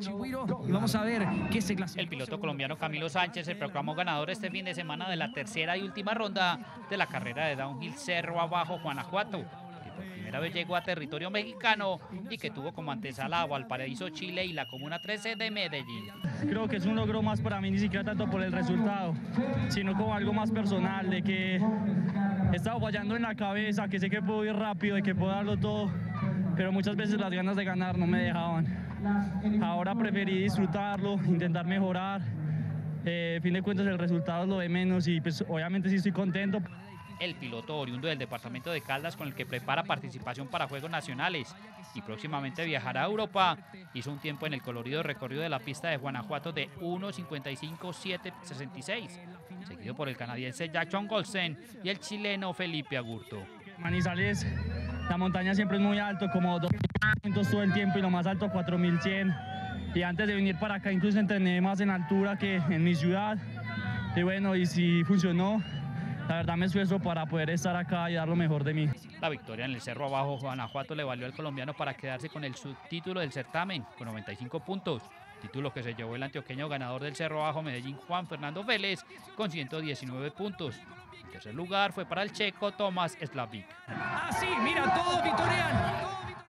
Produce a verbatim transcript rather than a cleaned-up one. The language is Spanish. Chigüiro y vamos a ver qué se clasifica. El piloto colombiano Camilo Sánchez se proclamó ganador este fin de semana de la tercera y última ronda de la carrera de Downhill Cerro Abajo Guanajuato, que por primera vez llegó a territorio mexicano y que tuvo como antesala a Valparaíso, Chile y la Comuna trece de Medellín. Creo que es un logro más para mí, ni siquiera tanto por el resultado, sino como algo más personal, de que he estado fallando en la cabeza, que sé que puedo ir rápido y que puedo darlo todo, pero muchas veces las ganas de ganar no me dejaban. Ahora preferí disfrutarlo, intentar mejorar. Eh, a fin de cuentas el resultado es lo de menos y pues obviamente sí estoy contento. El piloto oriundo del departamento de Caldas, con el que prepara participación para Juegos Nacionales y próximamente viajará a Europa, hizo un tiempo en el colorido recorrido de la pista de Guanajuato de uno cincuenta y cinco punto setecientos sesenta y seis, seguido por el canadiense Jackson Golsen y el chileno Felipe Agurto. Manizales, la montaña siempre es muy alto, como dos mil quinientos todo el tiempo y lo más alto cuatro mil cien. Y antes de venir para acá incluso entrené más en altura que en mi ciudad. Y bueno, y si funcionó, la verdad me esfuerzo para poder estar acá y dar lo mejor de mí. La victoria en el Cerro Abajo Guanajuato le valió al colombiano para quedarse con el subtítulo del certamen, con noventa y cinco puntos. Título que se llevó el antioqueño ganador del Cerro Abajo Medellín, Juan Fernando Vélez, con ciento diecinueve puntos. El tercer lugar fue para el checo Tomás Slavik. Así, mira, todos victorian.